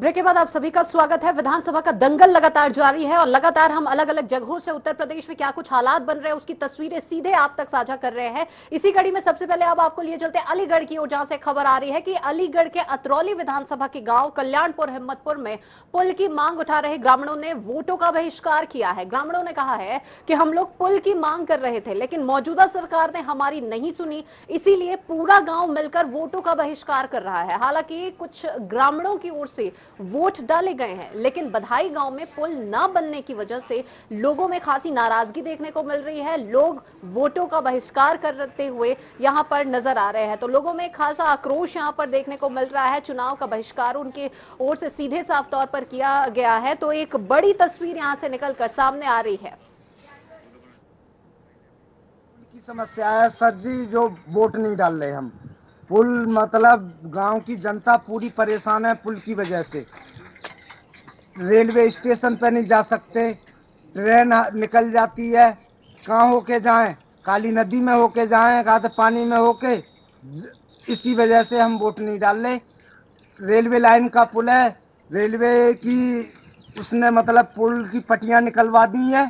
Break के बाद आप सभी का स्वागत है। विधानसभा का दंगल लगातार जारी है और लगातार हम अलग अलग जगहों से उत्तर प्रदेश में क्या कुछ हालात बन रहे हैं उसकी तस्वीरें सीधे आप तक साझा कर रहे हैं। इसी कड़ी में सबसे पहले अब आपको लिए चलते हैं अलीगढ़ की ओर, जहां से खबर आ रही है कि अलीगढ़ के अतरौली विधानसभा के गाँव कल्याणपुर हिम्मतपुर में पुल की मांग उठा रहे ग्रामीणों ने वोटों का बहिष्कार किया है। ग्रामीणों ने कहा है कि हम लोग पुल की मांग कर रहे थे लेकिन मौजूदा सरकार ने हमारी नहीं सुनी, इसीलिए पूरा गाँव मिलकर वोटों का बहिष्कार कर रहा है। हालांकि कुछ ग्रामीणों की ओर से वोट डाले गए हैं लेकिन बधाई गांव में पुल न बनने की वजह से लोगों में खासी नाराजगी देखने को मिल रही है। लोग वोटों का बहिष्कार करते हुए यहां पर नजर आ रहे हैं, तो लोगों में खासा आक्रोश यहां पर देखने को मिल रहा है। चुनाव का बहिष्कार उनके ओर से सीधे साफ तौर पर किया गया है, तो एक बड़ी तस्वीर यहां से निकलकर सामने आ रही है। की समस्या है सर जी, जो वोट नहीं डाल रहे हम पुल, मतलब गांव की जनता पूरी परेशान है पुल की वजह से। रेलवे स्टेशन पर नहीं जा सकते, ट्रेन निकल जाती है, कहाँ होके जाएं, काली नदी में होके जाएं, गाद पानी में होके। इसी वजह से हम वोट नहीं डाल रहे। रेलवे लाइन का पुल है, रेलवे की उसने मतलब पुल की पट्टियाँ निकलवा दी हैं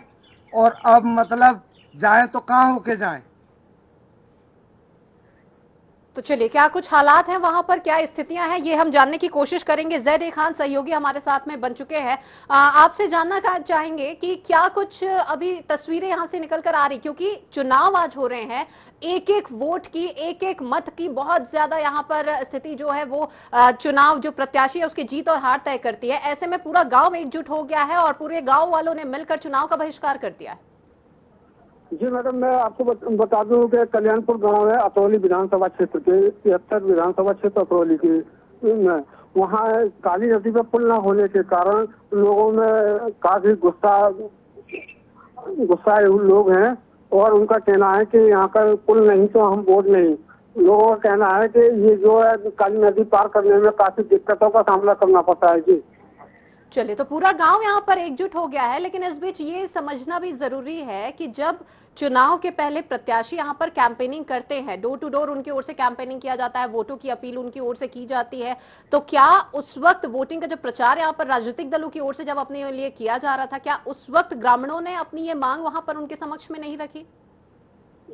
और अब मतलब जाएं तो कहाँ होके जाएं। तो चलिए क्या कुछ हालात हैं वहां पर, क्या स्थितियां हैं, ये हम जानने की कोशिश करेंगे। जेड ए खान सहयोगी हमारे साथ में बन चुके हैं। आपसे जानना चाहेंगे कि क्या कुछ अभी तस्वीरें यहां से निकल कर आ रही, क्योंकि चुनाव आज हो रहे हैं, एक एक वोट की एक एक मत की बहुत ज्यादा यहां पर स्थिति जो है वो चुनाव जो प्रत्याशी है उसकी जीत और हार तय करती है। ऐसे में पूरा गाँव एकजुट हो गया है और पूरे गाँव वालों ने मिलकर चुनाव का बहिष्कार कर दिया है। जी मैडम, मैं आपको बता दूं कि कल्याणपुर गांव है अतरौली विधानसभा क्षेत्र के, 73 विधानसभा क्षेत्र अतरौली के में। वहाँ काली नदी पर पुल न होने के कारण लोगों में काफी गुस्साए हुए लोग हैं और उनका कहना है कि यहाँ का पुल नहीं तो हम वोट नहीं। लोगों का कहना है कि ये जो है काली नदी पार करने में काफी दिक्कतों का सामना करना पड़ता है। जी चलिए, तो पूरा गांव यहां पर एकजुट हो गया है, लेकिन इस बीच ये समझना भी जरूरी है कि जब चुनाव के पहले प्रत्याशी यहां पर कैंपेनिंग करते हैं, डोर टू डोर उनकी ओर से कैंपेनिंग किया जाता है, वोटों की अपील उनकी ओर से की जाती है, तो क्या उस वक्त वोटिंग का जब प्रचार यहां पर राजनीतिक दलों की ओर से जब अपने लिए किया जा रहा था, क्या उस वक्त ग्रामीणों ने अपनी ये मांग वहां पर उनके समक्ष में नहीं रखी?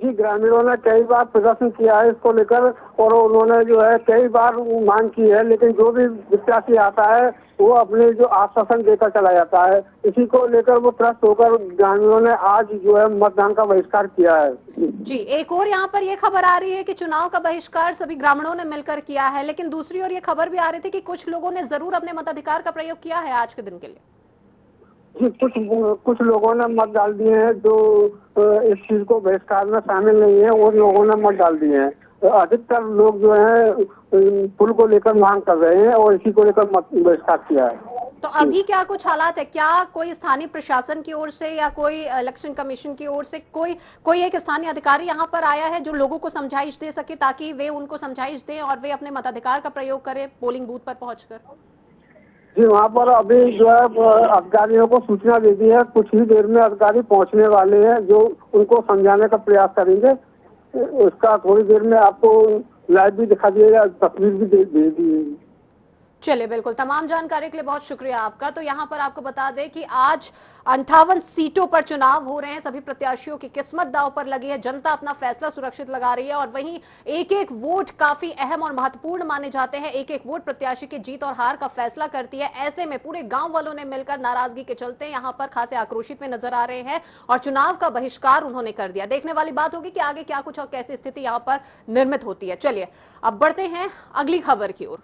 जी, ग्रामीणों ने कई बार प्रदर्शन किया है इसको लेकर और उन्होंने जो है कई बार मांग की है, लेकिन जो भी प्रत्याशी आता है वो अपने जो आश्वासन देकर चला जाता है। इसी को लेकर वो त्रस्त होकर ग्रामीणों ने आज जो है मतदान का बहिष्कार किया है। जी, एक और यहाँ पर ये खबर आ रही है कि चुनाव का बहिष्कार सभी ग्रामीणों ने मिलकर किया है, लेकिन दूसरी ओर ये खबर भी आ रही थी कि कुछ लोगों ने जरूर अपने मताधिकार का प्रयोग किया है आज के दिन के लिए। जी, कुछ लोगों ने मत डाल दिए हैं जो इस चीज को बहिष्कार में शामिल नहीं है, और लोगों ने मत डाल दिए हैं। अधिकतर लोग जो है पुल को लेकर मांग कर रहे हैं और इसी को लेकर मत बहिष्कार किया है। तो अभी क्या कुछ हालात है, क्या कोई स्थानीय प्रशासन की ओर से या कोई इलेक्शन कमीशन की ओर से कोई एक स्थानीय अधिकारी यहाँ पर आया है जो लोगों को समझाइश दे सके, ताकि वे उनको समझाइश दें और वे अपने मताधिकार का प्रयोग करें पोलिंग बूथ पर पहुँचकर? जी, वहाँ पर अभी जो है अधिकारियों को सूचना दे दी है, कुछ ही देर में अधिकारी पहुँचने वाले हैं जो उनको समझाने का प्रयास करेंगे। उसका थोड़ी देर में आपको लाइव भी दिखा दिएगा, तस्वीर भी दे दी। चलिए, बिल्कुल तमाम जानकारी के लिए बहुत शुक्रिया आपका। तो यहाँ पर आपको बता दें कि आज 58 सीटों पर चुनाव हो रहे हैं, सभी प्रत्याशियों की किस्मत दांव पर लगी है, जनता अपना फैसला सुरक्षित लगा रही है और वहीं एक एक वोट काफी अहम और महत्वपूर्ण माने जाते हैं। एक एक वोट प्रत्याशी की जीत और हार का फैसला करती है। ऐसे में पूरे गाँव वालों ने मिलकर नाराजगी के चलते यहाँ पर खासे आक्रोशित में नजर आ रहे हैं और चुनाव का बहिष्कार उन्होंने कर दिया। देखने वाली बात होगी कि आगे क्या कुछ और कैसी स्थिति यहाँ पर निर्मित होती है। चलिए, अब बढ़ते हैं अगली खबर की ओर।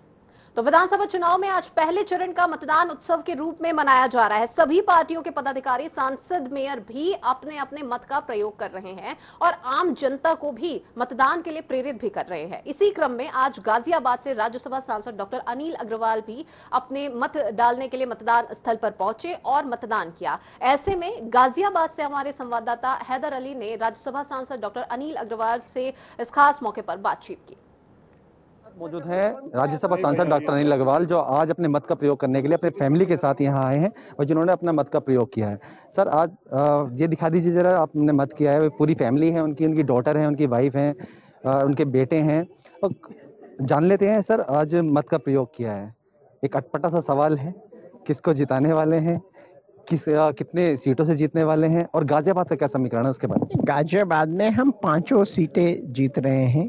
तो विधानसभा चुनाव में आज पहले चरण का मतदान उत्सव के रूप में मनाया जा रहा है। सभी पार्टियों के पदाधिकारी, सांसद, मेयर भी अपने अपने मत का प्रयोग कर रहे हैं और आम जनता को भी मतदान के लिए प्रेरित भी कर रहे हैं। इसी क्रम में आज गाजियाबाद से राज्यसभा सांसद डॉक्टर अनिल अग्रवाल भी अपने मत डालने के लिए मतदान स्थल पर पहुंचे और मतदान किया। ऐसे में गाजियाबाद से हमारे संवाददाता हैदर अली ने राज्यसभा सांसद डॉक्टर अनिल अग्रवाल से इस खास मौके पर बातचीत की। मौजूद है राज्यसभा सांसद डॉक्टर अनिल अग्रवाल, जो आज अपने मत का प्रयोग करने के लिए अपने फैमिली के साथ यहाँ आए हैं और जिन्होंने अपना मत का प्रयोग किया है। सर, आज ये दिखा दीजिए जरा, आपने मत किया है, पूरी फैमिली है उनकी डॉटर है, उनकी वाइफ है, उनके बेटे हैं, और जान लेते हैं सर आज मत का प्रयोग किया है। एक अटपटा सा सवाल है, किसको जिताने वाले हैं, कितने सीटों से जीतने वाले हैं और गाजियाबाद का क्या समीकरण है उसके बाद? गाजियाबाद में हम 5 सीटें जीत रहे हैं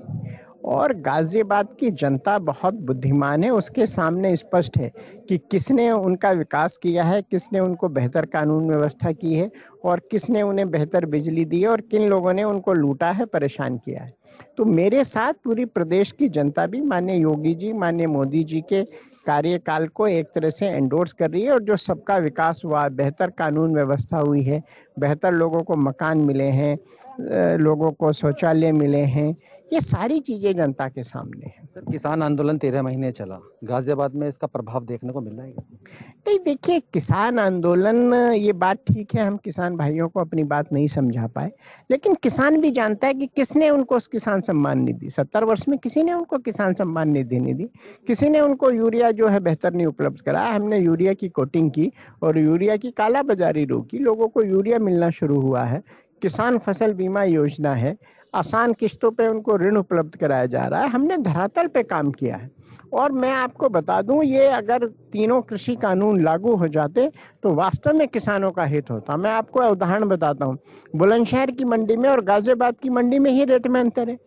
और गाजियाबाद की जनता बहुत बुद्धिमान है, उसके सामने स्पष्ट है कि किसने उनका विकास किया है, किसने उनको बेहतर कानून व्यवस्था की है और किसने उन्हें बेहतर बिजली दी है और किन लोगों ने उनको लूटा है, परेशान किया है। तो मेरे साथ पूरी प्रदेश की जनता भी माननीय योगी जी, माननीय मोदी जी के कार्यकाल को एक तरह से एंडोर्स कर रही है और जो सबका विकास हुआ, बेहतर कानून व्यवस्था हुई है, बेहतर लोगों को मकान मिले हैं, लोगों को शौचालय मिले हैं, ये सारी चीज़ें जनता के सामने हैं। सर, किसान आंदोलन 13 महीने चला, गाजियाबाद में इसका प्रभाव देखने को मिल रहा है? नहीं, देखिए किसान आंदोलन, ये बात ठीक है हम किसान भाइयों को अपनी बात नहीं समझा पाए, लेकिन किसान भी जानता है कि किसने उनको किसान सम्मान निधि, 70 वर्ष में किसी ने उनको किसान सम्मान निधि नहीं दी, किसी ने उनको यूरिया जो है बेहतर नहीं उपलब्ध कराया। हमने यूरिया की कोटिंग की और यूरिया की कालाबाजारी रोकी, लोगों को यूरिया मिलना शुरू हुआ है। किसान फसल बीमा योजना है, आसान किश्तों पे उनको ऋण उपलब्ध कराया जा रहा है, हमने धरातल पे काम किया है। और मैं आपको बता दूं, ये अगर तीनों कृषि कानून लागू हो जाते तो वास्तव में किसानों का हित होता। मैं आपको उदाहरण बताता हूँ, बुलंदशहर की मंडी में और गाजियाबाद की मंडी में ही रेट में अंतर है।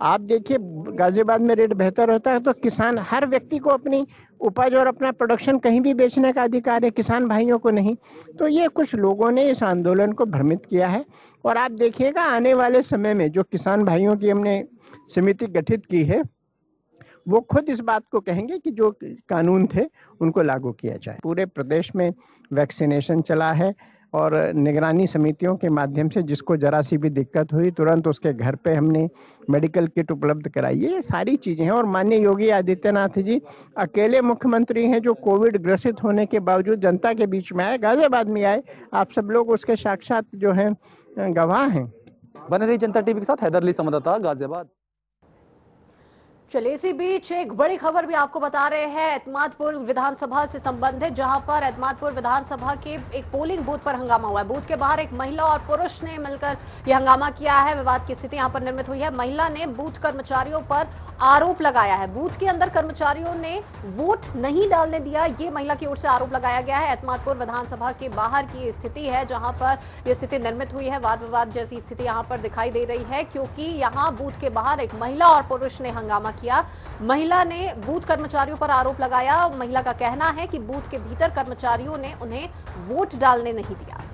आप देखिए गाजियाबाद में रेट बेहतर होता है तो किसान, हर व्यक्ति को अपनी उपज और अपना प्रोडक्शन कहीं भी बेचने का अधिकार है, किसान भाइयों को नहीं। तो ये कुछ लोगों ने इस आंदोलन को भ्रमित किया है और आप देखिएगा आने वाले समय में जो किसान भाइयों की हमने समिति गठित की है वो खुद इस बात को कहेंगे कि जो कानून थे उनको लागू किया जाए। पूरे प्रदेश में वैक्सीनेशन चला है और निगरानी समितियों के माध्यम से जिसको जरा सी भी दिक्कत हुई तुरंत उसके घर पे हमने मेडिकल किट उपलब्ध कराई, ये सारी चीज़ें हैं। और माननीय योगी आदित्यनाथ जी अकेले मुख्यमंत्री हैं जो कोविड ग्रसित होने के बावजूद जनता के बीच में आए, गाजियाबाद में आए, आप सब लोग उसके साक्षात जो हैं गवाह हैं। बने रही जनता टीवी के साथ, हैदर अली संवाददाता गाजियाबाद। चलिए, इसी बीच एक बड़ी खबर भी आपको बता रहे हैं एतमादपुर विधानसभा से संबंधित, जहां पर एतमादपुर विधानसभा के एक पोलिंग बूथ पर हंगामा हुआ है। बूथ के बाहर एक महिला और पुरुष ने मिलकर यह हंगामा किया है, विवाद की स्थिति यहां पर निर्मित हुई है। महिला ने बूथ कर्मचारियों पर आरोप लगाया है, बूथ के अंदर कर्मचारियों ने वोट नहीं डालने दिया, ये महिला की ओर से आरोप लगाया गया है। एतमादपुर विधानसभा के बाहर की स्थिति है जहां पर यह स्थिति निर्मित हुई है, वाद विवाद जैसी स्थिति यहां पर दिखाई दे रही है क्योंकि यहां बूथ के बाहर एक महिला और पुरुष ने हंगामा किया। महिला ने बूथ कर्मचारियों पर आरोप लगाया। महिला का कहना है कि बूथ के भीतर कर्मचारियों ने उन्हें वोट डालने नहीं दिया।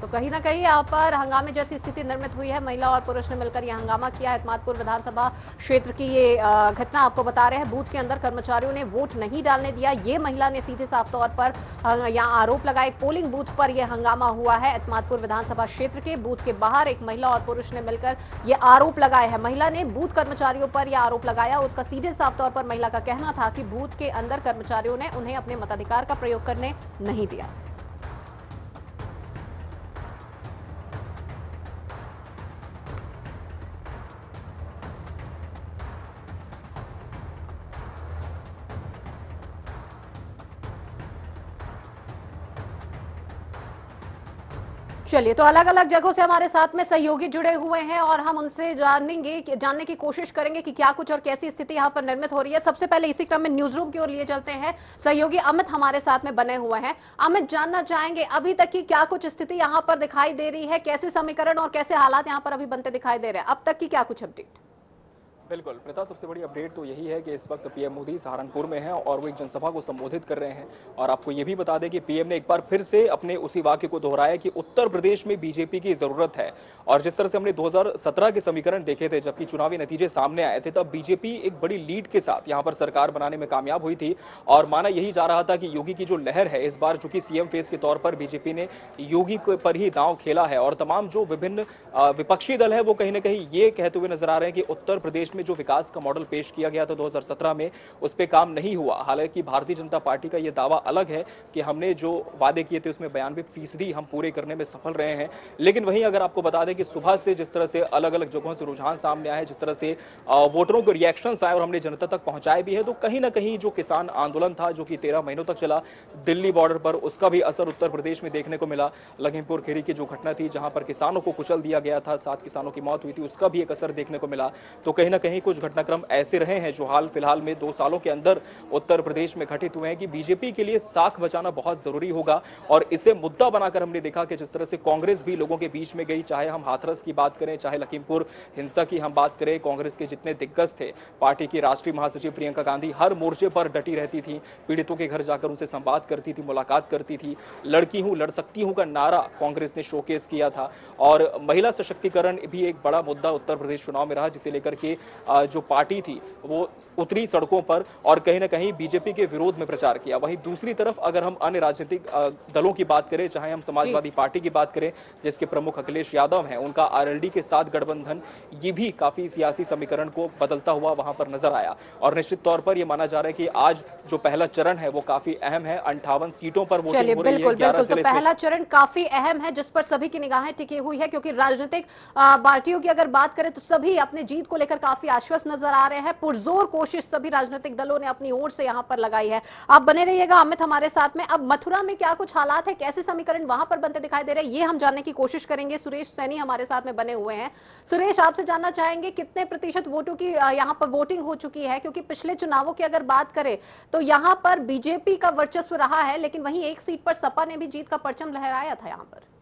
तो कहीं ना कहीं यहाँ पर हंगामे जैसी स्थिति निर्मित हुई है, महिला और पुरुष ने मिलकर यह हंगामा किया। एतमादपुर विधानसभा क्षेत्र की ये घटना आपको बता रहे हैं, बूथ के अंदर कर्मचारियों ने वोट नहीं डालने दिया, ये महिला ने सीधे साफ तौर पर यहाँ आरोप लगाए। पोलिंग बूथ पर यह हंगामा हुआ है एतमादपुर विधानसभा क्षेत्र के, बूथ के बाहर एक महिला और पुरुष ने मिलकर ये आरोप लगाए हैं। महिला ने बूथ कर्मचारियों पर यह आरोप लगाया, उसका सीधे साफ तौर पर महिला का कहना था कि बूथ के अंदर कर्मचारियों ने उन्हें अपने मताधिकार का प्रयोग करने नहीं दिया। चलिए, तो अलग अलग जगहों से हमारे साथ में सहयोगी जुड़े हुए हैं और हम उनसे जानने की कोशिश करेंगे कि क्या कुछ और कैसी स्थिति यहाँ पर निर्मित हो रही है। सबसे पहले इसी क्रम में न्यूज रूम की ओर लिए चलते हैं, सहयोगी अमित हमारे साथ में बने हुए हैं। अमित, जानना चाहेंगे अभी तक की क्या कुछ स्थिति यहाँ पर दिखाई दे रही है, कैसे समीकरण और कैसे हालात यहाँ पर अभी बनते दिखाई दे रहे हैं, अब तक की क्या कुछ अपडेट? बिल्कुल प्रथा, सबसे बड़ी अपडेट तो यही है कि इस वक्त पीएम मोदी सहारनपुर में हैं और वो एक जनसभा को संबोधित कर रहे हैं। और आपको ये भी बता दें कि पीएम ने एक बार फिर से अपने उसी वाक्य को दोहराया कि उत्तर प्रदेश में बीजेपी की ज़रूरत है। और जिस तरह से हमने 2017 के समीकरण देखे थे जबकि चुनावी नतीजे सामने आए थे, तब बीजेपी एक बड़ी लीड के साथ यहाँ पर सरकार बनाने में कामयाब हुई थी और माना यही जा रहा था कि योगी की जो लहर है, इस बार चूँकि सीएम फेस के तौर पर बीजेपी ने योगी पर ही दांव खेला है और तमाम जो विभिन्न विपक्षी दल है वो कहीं ना कहीं ये कहते हुए नजर आ रहे हैं कि उत्तर प्रदेश में जो विकास का मॉडल पेश किया गया था 2017 में, उस पर काम नहीं हुआ। हालांकि भारतीय जनता पार्टी का यह दावा अलग है कि हमने जो वादे किए थे उसमें 92% हम पूरे करने में सफल रहे हैं। लेकिन वहीं अगर आपको बता दें कि सुबह से जिस तरह से अलग अलग जगहों से रुझान सामने आया है, जिस तरह से वोटरों को रिएक्शंस आए और हमने जनता तक पहुंचाए भी है, तो कहीं ना कहीं जो किसान आंदोलन था जो कि 13 महीनों तक चला दिल्ली बॉर्डर पर, उसका भी असर उत्तर प्रदेश में देखने को मिला। लखीमपुर खेरी की जो घटना थी जहां पर किसानों को कुचल दिया गया था, 7 किसानों की मौत हुई थी, उसका भी एक असर देखने को मिला। तो कहीं ना कहीं कुछ घटनाक्रम ऐसे रहे हैं जो हाल फिलहाल में 2 सालों के अंदर उत्तर प्रदेश में घटित हुए हैं कि बीजेपी के लिए साख बचाना बहुत जरूरी होगा। और इसे मुद्दा बनाकर हमने देखा कि जिस तरह से कांग्रेस भी लोगों के बीच में गई, चाहे हम हाथरस की बात करें, चाहे लखीमपुर हिंसा की हम बात करें, कांग्रेस के जितने दिग्गज थे, पार्टी की राष्ट्रीय महासचिव प्रियंका गांधी हर मोर्चे पर डटी रहती थी, पीड़ितों के घर जाकर उनसे संवाद करती थी, मुलाकात करती थी। लड़की हूँ लड़ सकती हूँ का नारा कांग्रेस ने शोकेस किया था। और महिला सशक्तिकरण भी एक बड़ा मुद्दा उत्तर प्रदेश चुनाव में रहा, जिसे लेकर के जो पार्टी थी वो उतरी सड़कों पर और कहीं ना कहीं बीजेपी के विरोध में प्रचार किया। वहीं दूसरी तरफ अगर हम अन्य राजनीतिक दलों की बात करें, चाहे हम समाजवादी पार्टी की बात करें जिसके प्रमुख अखिलेश यादव हैं, उनका आरएलडी के साथ गठबंधन, ये भी काफी सियासी समीकरण को बदलता हुआ वहां पर नजर आया। और निश्चित तौर पर यह माना जा रहा है कि आज जो पहला चरण है वो काफी अहम है, 58 सीटों पर वोटिंग हो रही है। तो पहला चरण काफी अहम है जिस पर सभी की निगाहें टिकी हुई है, क्योंकि राजनीतिक पार्टियों की अगर बात करें तो सभी अपने जीत को लेकर काफी आश्वस्त नजर आ रहे हैं। पुरजोर कोशिश सभी राजनीतिक दलों ने अपनी ओर से यहां पर लगाई है। आप बने रहिएगा अमित हमारे साथ में। अब मथुरा में क्या कुछ हालात है, कैसे समीकरण वहां पर बनते दिखाई दे रहे हैं, ये हम जानने की कोशिश करेंगे। सुरेश सैनी हमारे साथ में बने हुए हैं। सुरेश, आपसे जानना चाहेंगे कितने प्रतिशत वोटों की यहाँ पर वोटिंग हो चुकी है, क्योंकि पिछले चुनावों की अगर बात करें तो यहाँ पर बीजेपी का वर्चस्व रहा है, लेकिन वहीं एक सीट पर सपा ने भी जीत का परचम लहराया था यहाँ पर।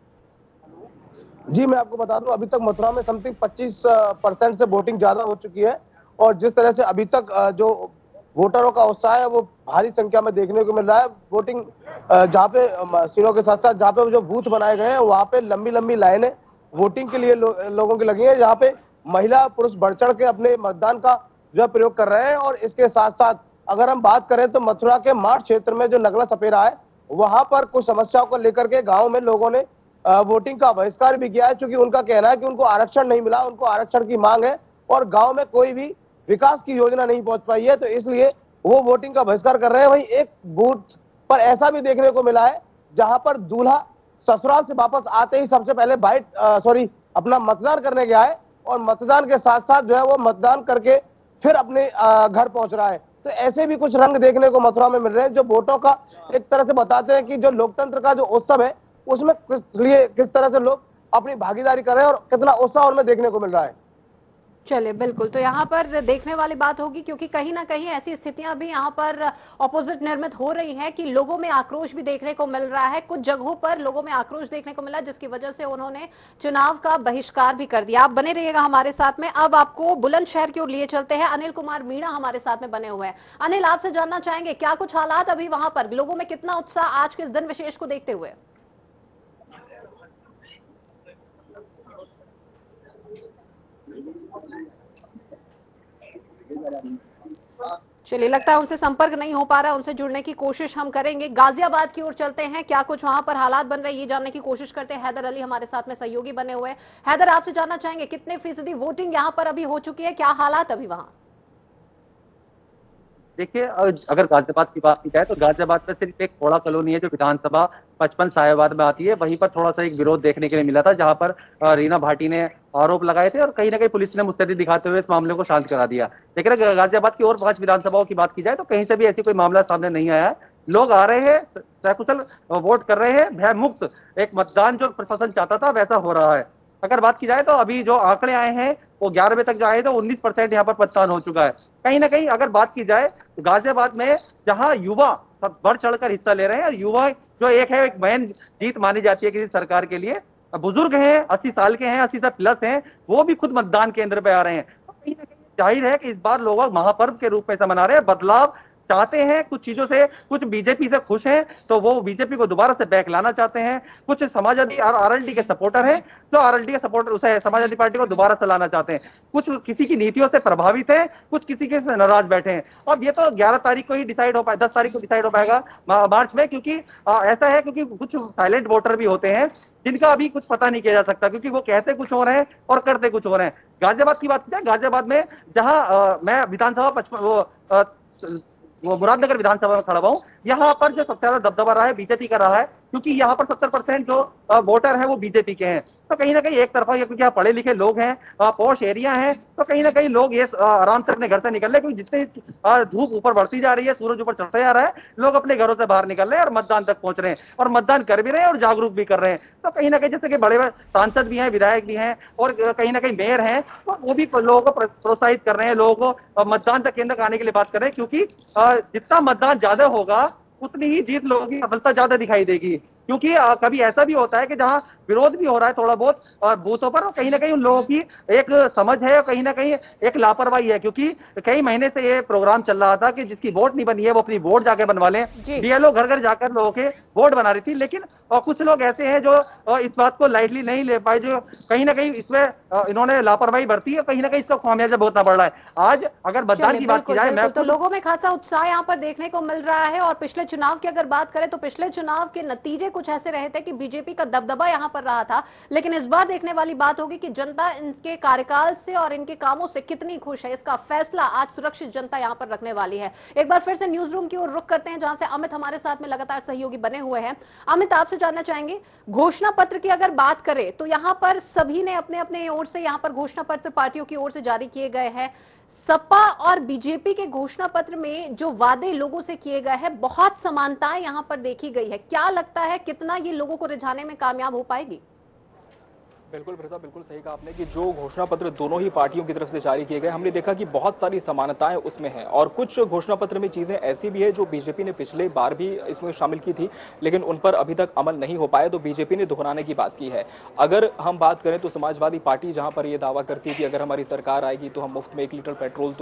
जी, मैं आपको बता दूं अभी तक मथुरा में समथिंग 25% से वोटिंग ज्यादा हो चुकी है और जिस तरह से अभी तक जो वोटरों का उत्साह है वो भारी संख्या में देखने को मिल रहा है। वोटिंग जहाँ पे सीटों के साथ साथ जहाँ पे जो बूथ बनाए गए हैं वहाँ पे लंबी लंबी लाइनें वोटिंग के लिए लोगों की लगी है, जहाँ पे महिला पुरुष बढ़ चढ़ के अपने मतदान का जो है प्रयोग कर रहे हैं। और इसके साथ साथ अगर हम बात करें तो मथुरा के माठ क्षेत्र में जो नगला सपेरा है वहाँ पर कुछ समस्याओं को लेकर के गाँव में लोगों ने वोटिंग का बहिष्कार भी किया है, क्योंकि उनका कहना है कि उनको आरक्षण नहीं मिला, उनको आरक्षण की मांग है और गांव में कोई भी विकास की योजना नहीं पहुंच पाई है, तो इसलिए वो वोटिंग का बहिष्कार कर रहे हैं। वहीं एक बूथ पर ऐसा भी देखने को मिला है जहां पर दूल्हा ससुराल से वापस आते ही सबसे पहले अपना मतदान करने गया है और मतदान के साथ साथ जो है वो मतदान करके फिर अपने घर पहुंच रहा है। तो ऐसे भी कुछ रंग देखने को मथुरा में मिल रहे हैं जो वोटों का एक तरह से बताते हैं कि जो लोकतंत्र का जो उत्सव है उसमें किस तरह से लोग अपनी भागीदारी कर रहे हैं और कितना उत्साह उनमें देखने को मिल रहा है। चलिए, बिल्कुल, तो यहाँ पर देखने वाली बात होगी, क्योंकि कहीं ना कहीं ऐसी स्थितियां भी यहाँ पर ऑपोजिट निर्मित हो रही हैं कि लोगों में आक्रोश भी देखने को मिल रहा है। कुछ जगहों पर लोगों में आक्रोश देखने को मिला जिसकी वजह से उन्होंने चुनाव का बहिष्कार भी कर दिया। आप बने रहिएगा हमारे साथ में। अब आपको बुलंदशहर की ओर लिए चलते हैं। अनिल कुमार मीणा हमारे साथ में बने हुए हैं। अनिल, आपसे जानना चाहेंगे क्या कुछ हालात अभी वहां पर, लोगों में कितना उत्साह आज के इस दिन विशेष को देखते हुए? चलिए, लगता है उनसे संपर्क नहीं हो पा रहा है, उनसे जुड़ने की कोशिश हम करेंगे। गाजियाबाद की ओर चलते हैं, क्या कुछ वहां पर हालात बन रहे हैं ये जानने की कोशिश करते हैं। हैदर अली हमारे साथ में सहयोगी बने हुए हैं। हैदर, आपसे जानना चाहेंगे कितने फीसदी वोटिंग यहां पर अभी हो चुकी है, क्या हालात अभी वहां? देखिए, अगर गाजियाबाद की बात की जाए तो गाजियाबाद में सिर्फ एक कोड़ा कॉलोनी है जो विधानसभा 55 साहिबाद में आती है, वहीं पर थोड़ा सा एक विरोध देखने के लिए मिला था जहां पर रीना भाटी ने आरोप लगाए थे और कहीं ना कहीं पुलिस ने मुस्तैदी दिखाते हुए इस मामले को शांत करा दिया। लेकिन अगर गाजियाबाद की और 5 विधानसभाओं की बात की जाए तो कहीं से भी ऐसी कोई मामला सामने नहीं आया है। लोग आ रहे हैं, सकुशल वोट कर रहे हैं, भयमुक्त एक मतदान जो प्रशासन चाहता था वैसा हो रहा है। अगर बात की जाए तो अभी जो आंकड़े आए हैं वो 11 बजे तक जो आए थे 19% यहाँ पर मतदान हो चुका है। कहीं ना कहीं अगर बात की जाए तो गाजियाबाद में जहाँ युवा सब बढ़ चढ़कर हिस्सा ले रहे हैं और युवा जो एक है एक बहन जीत मानी जाती है किसी सरकार के लिए, बुजुर्ग हैं, 80 साल के हैं, 80 साल प्लस हैं, वो भी खुद मतदान केंद्र पे आ रहे हैं। तो कहीं ना कहीं जाहिर है कि इस बार लोग महापर्व के रूप में ऐसा मना रहे हैं, बदलाव चाहते हैं, कुछ चीजों से, कुछ बीजेपी से खुश हैं तो वो बीजेपी को दोबारा से बैक लाना चाहते हैं, कुछ समाजवादी आरएलडी के सपोर्टर हैं तो आरएलडी के सपोर्टर उसे समाजवादी पार्टी को दोबारा से लाना चाहते हैं, कुछ किसी की नीतियों से प्रभावित हैं, कुछ किसी के नाराज बैठे हैं। अब ये तो 11 तारीख को ही डिसाइड हो पाए, 10 तारीख को डिसाइड हो पाएगा मार्च में, क्योंकि ऐसा है क्योंकि कुछ साइलेंट वोटर भी होते हैं जिनका अभी कुछ पता नहीं किया जा सकता क्योंकि वो कहते कुछ हो रहे हैं और करते कुछ हो रहे हैं। गाजियाबाद की बात की जाए, गाजियाबाद में जहाँ मैं विधानसभा मुरादनगर विधानसभा में खड़ा हुआ हूँ, यहाँ पर जो सबसे ज्यादा दबदबा रहा है बीजेपी का रहा है, क्योंकि यहाँ पर 70% जो वोटर है वो बीजेपी के हैं। तो कहीं ना कहीं एक तरफा, क्योंकि यहाँ पढ़े लिखे लोग हैं, पॉश एरिया है, तो कहीं ना कहीं लोग ये आराम से अपने घर से निकल रहे, क्योंकि जितनी धूप ऊपर बढ़ती जा रही है, सूरज ऊपर चढ़ता जा रहा है, लोग अपने घरों से बाहर निकल रहे हैं और मतदान तक पहुंच रहे हैं और मतदान कर भी रहे हैं और जागरूक भी कर रहे हैं। तो कहीं ना कहीं जैसे कि बड़े बड़े सांसद भी हैं, विधायक भी हैं और कहीं ना कहीं मेयर हैं, वो भी लोगों को प्रोत्साहित कर रहे हैं, लोगों को मतदान तक केंद्र आने के लिए बात कर रहे हैं, क्योंकि जितना मतदान ज्यादा होगा उतनी ही जीत लोगों की सफलता ज्यादा दिखाई देगी। क्योंकि कभी ऐसा भी होता है कि जहां विरोध भी हो रहा है थोड़ा बहुत बूथों पर, और कहीं ना कहीं उन लोगों की एक समझ है और कहीं ना कहीं एक लापरवाही है, क्योंकि कई महीने से ये प्रोग्राम चल रहा था कि जिसकी वोट नहीं बनी है वो अपनी वोट जाके बनवा लें। बीएलओ घर घर जाकर लोगों के वोट बना रही थी, लेकिन कुछ लोग ऐसे हैं जो इस बात को लाइटली नहीं ले पाए, जो कहीं ना कहीं इसमें इन्होंने लापरवाही बरती है, कहीं ना कहीं इसका खामियाजा भुगतना पड़ रहा है। आज अगर मतदान की बात की जाए तो लोगों में खासा उत्साह यहाँ पर देखने को मिल रहा है, और पिछले चुनाव की अगर बात करें तो पिछले चुनाव के नतीजे कुछ ऐसे रहे थे कि बीजेपी का दबदबा यहाँ पर रहा था, लेकिन इस बार देखने वाली बात होगी कि जनता इनके कार्यकाल से और इनके कामों से कितनी खुश है। इसका फैसला आज सुरक्षित जनता यहाँ पर रखने वाली है। एक बार फिर से न्यूज रूम की ओर रुख करते हैं, जहां से अमित हमारे साथ में लगातार सहयोगी बने हुए हैं। अमित, आपसे जानना चाहेंगे, घोषणा पत्र की अगर बात करें तो यहाँ पर सभी ने अपने अपने ओर से यहाँ पर घोषणा पत्र पार्टियों की ओर से जारी किए गए हैं। सपा और बीजेपी के घोषणा पत्र में जो वादे लोगों से किए गए हैं, बहुत समानताएं यहां पर देखी गई है। क्या लगता है कितना ये लोगों को रिझाने में कामयाब हो पाएगी? बिल्कुल प्रताप, बिल्कुल सही कहा आपने कि जो घोषणा पत्र दोनों ही पार्टियों की तरफ से जारी किए गए, हमने देखा कि बहुत सारी समानताएं उसमें हैं, और कुछ घोषणा पत्र में चीज़ें ऐसी भी है जो बीजेपी ने पिछले बार भी इसमें शामिल की थी, लेकिन उन पर अभी तक अमल नहीं हो पाया, तो बीजेपी ने दोहराने की बात की है। अगर हम बात करें तो समाजवादी पार्टी जहाँ पर ये दावा करती है कि अगर हमारी सरकार आएगी तो हम मुफ्त में 1 लीटर पेट्रोल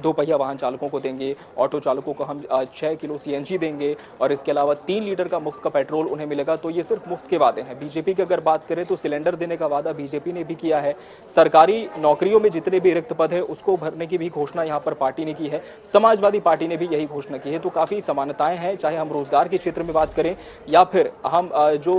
दो पहिया वाहन चालकों को देंगे, ऑटो चालकों को हम 6 किलो CNG देंगे, और इसके अलावा 3 लीटर का मुफ्त का पेट्रोल उन्हें मिलेगा, तो ये सिर्फ मुफ्त के वादे हैं। बीजेपी की अगर बात करें तो सिलेंडर देने का वादा बीजेपी ने भी किया है, सरकारी नौकरियों में जितने भी रिक्त पद है उसको भरने की भी घोषणा यहां पर पार्टी ने की है, समाजवादी पार्टी ने भी यही घोषणा की है। तो काफी समानताएं हैं, चाहे हम रोजगार के क्षेत्र में बात करें या फिर हम जो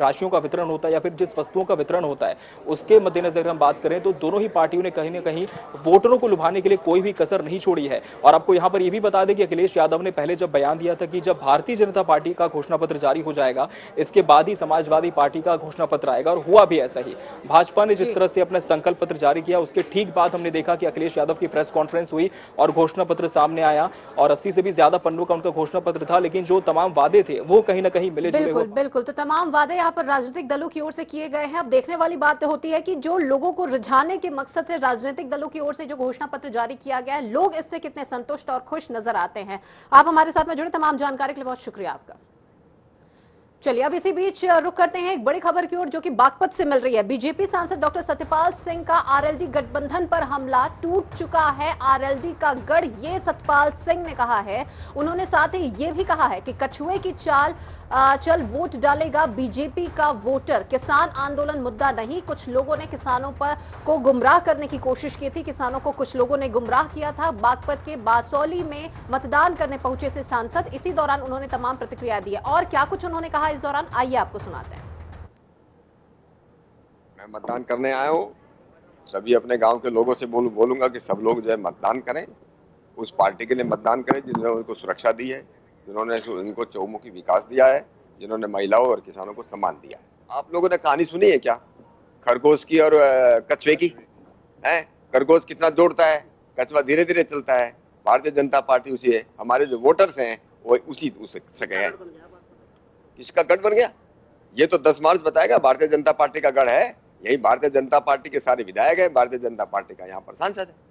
राशियों का वितरण होता है या फिर जिस वस्तुओं का वितरण होता है उसके मद्देनजर हम बात करें तो दोनों ही पार्टियों ने कहीं ना कहीं वोटरों को लुभाने के लिए कोई भी कसर नहीं छोड़ी है। और आपको यहाँ पर यह भी बता दें कि अखिलेश यादव ने पहले जब बयान दिया था कि जब भारतीय जनता पार्टी का घोषणा पत्र जारी हो जाएगा इसके बाद ही समाजवादी पार्टी का घोषणा पत्र आएगा, और हुआ भी ऐसा ही। भाजपा ने जिस तरह से अपना संकल्प पत्र जारी किया उसके ठीक बाद हमने देखा कि अखिलेश यादव की प्रेस कॉन्फ्रेंस हुई और घोषणा पत्र सामने आया, और 80 से भी ज्यादा पन्नों का उनका घोषणा पत्र था, लेकिन जो तमाम वादे थे वो कहीं ना कहीं मिले जुले। बिल्कुल बिल्कुल, तो तमाम वादे यहाँ पर राजनीतिक दलों की ओर से किए गए हैं। अब देखने वाली बात होती है कि जो लोगों को रिझाने के मकसद से राजनीतिक दलों की ओर से जो घोषणा पत्र जारी किया गया है, लोग इससे कितने संतुष्ट और खुश नजर आते हैं। आप हमारे साथ में जुड़े, तमाम जानकारी के लिए बहुत शुक्रिया आपका। चलिए अब इसी बीच रुक करते हैं एक बड़ी खबर की ओर जो कि बागपत से मिल रही है। बीजेपी सांसद डॉक्टर सत्यपाल सिंह का आरएलडी गठबंधन पर हमला, टूट चुका है आरएलडी का गढ़, ये सत्यपाल सिंह ने कहा है। उन्होंने साथ ही ये भी कहा है कि कछुए की चाल चल वोट डालेगा बीजेपी का वोटर, किसान आंदोलन मुद्दा नहीं। कुछ लोगों ने किसानों पर को गुमराह करने की कोशिश की थी, किसानों को कुछ लोगों ने गुमराह किया था। बागपत के बासौली में मतदान करने पहुंचे से सांसद, इसी दौरान उन्होंने तमाम प्रतिक्रिया दी है, और क्या कुछ उन्होंने कहा इस दौरान आइए आपको सुनाते हैं। मैं मतदान करने आया हूँ, सभी अपने गांव के लोगों से बोलूंगा कि सब लोग जो है मतदान करें, उस पार्टी के लिए मतदान करें जिन्होंने उनको सुरक्षा दी है, जिन्होंने उनको चौमुखी विकास दिया है, जिन्होंने महिलाओं और किसानों को सम्मान दिया है। आप लोगों ने कहानी सुनी है क्या, खरगोश की और कछुए की? है खरगोश कितना दौड़ता है, कछुआ धीरे धीरे चलता है। भारतीय जनता पार्टी उसी है, हमारे जो वोटर्स हैं वो उसी सके हैं। किसका गढ़ बन गया ये तो 10 मार्च बताएगा। भारतीय जनता पार्टी का गढ़ है, यही भारतीय जनता पार्टी के सारे विधायक हैं, भारतीय जनता पार्टी का यहाँ पर सांसद है।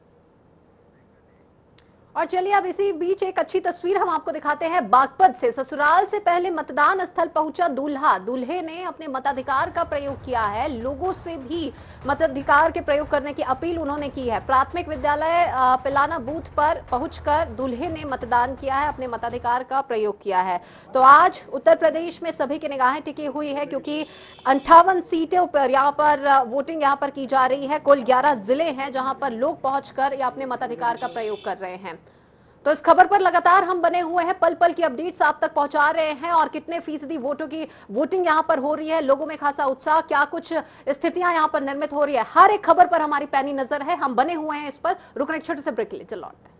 और चलिए अब इसी बीच एक अच्छी तस्वीर हम आपको दिखाते हैं बागपत से। ससुराल से पहले मतदान स्थल पहुंचा दूल्हा, दूल्हे ने अपने मताधिकार का प्रयोग किया है। लोगों से भी मताधिकार के प्रयोग करने की अपील उन्होंने की है। प्राथमिक विद्यालय पिलाना बूथ पर पहुंचकर दूल्हे ने मतदान किया है, अपने मताधिकार का प्रयोग किया है। तो आज उत्तर प्रदेश में सभी की निगाहें टिकी हुई है, क्योंकि 58 सीटों पर यहाँ पर वोटिंग यहाँ पर की जा रही है। कुल 11 जिले हैं जहाँ पर लोग पहुँच कर या अपने मताधिकार का प्रयोग कर रहे हैं। तो इस खबर पर लगातार हम बने हुए हैं, पल पल की अपडेट्स आप तक पहुंचा रहे हैं, और कितने फीसदी वोटों की वोटिंग यहां पर हो रही है, लोगों में खासा उत्साह, क्या कुछ स्थितियां यहां पर निर्मित हो रही है, हर एक खबर पर हमारी पैनी नजर है। हम बने हुए हैं इस पर। रुकने एक छोटे से ब्रेक के लिए चल लौटते हैं।